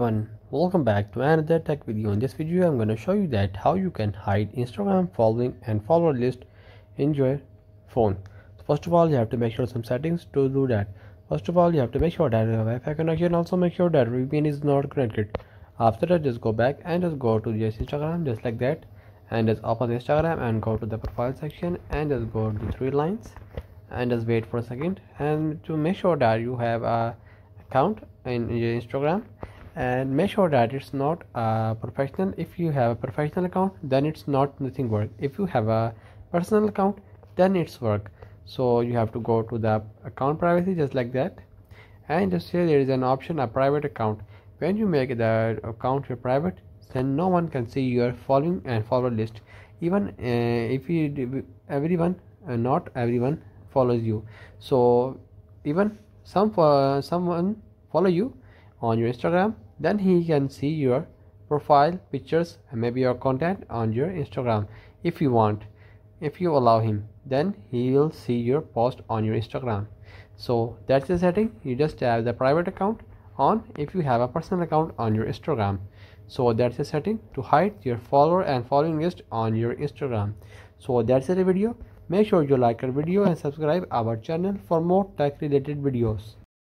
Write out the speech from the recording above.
Welcome back to another tech video. In this video I'm going to show you that how you can hide Instagram following and follower list in your phone. First of all, you have to make sure some settings to do that. First of all, you have to make sure that your Wi-Fi connection, also make sure that VPN is not connected. After that, just go back and just go to just Instagram, just like that, and just open Instagram and go to the profile section and just go to 3 lines and just wait for a second, and to make sure that you have a account in your Instagram. And make sure that it's not professional. If you have a professional account, then it's not nothing work. If you have a personal account, then it's work. So you have to go to the account privacy, just like that, and just here there is an option, a private account. When you make the account your private, then no one can see your following and follower list. Even if you not everyone follows you. So even someone follow you on your Instagram, then he can see your profile pictures and maybe your content on your Instagram. If you want, if you allow him, then he will see your post on your Instagram. So that's the setting. You just have the private account on if you have a personal account on your Instagram. So that's the setting to hide your follower and following list on your Instagram. So that's the video. Make sure you like our video and subscribe our channel for more tech related videos.